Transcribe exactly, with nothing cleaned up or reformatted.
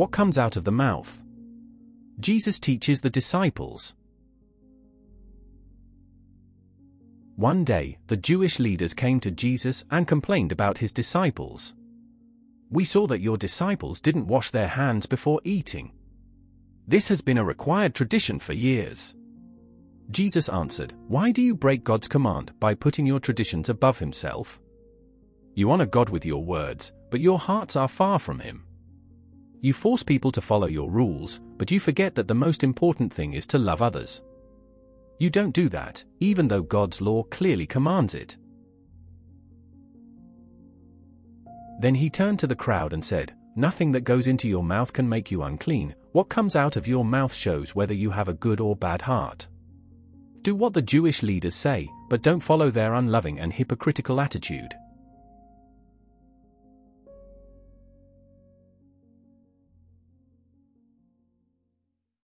What comes out of the mouth? Jesus teaches the disciples. One day, the Jewish leaders came to Jesus and complained about his disciples. "We saw that your disciples didn't wash their hands before eating. This has been a required tradition for years." Jesus answered, "Why do you break God's command by putting your traditions above himself? You honor God with your words, but your hearts are far from him. You force people to follow your rules, but you forget that the most important thing is to love others. You don't do that, even though God's law clearly commands it." Then he turned to the crowd and said, "Nothing that goes into your mouth can make you unclean. What comes out of your mouth shows whether you have a good or bad heart. Do what the Jewish leaders say, but don't follow their unloving and hypocritical attitude."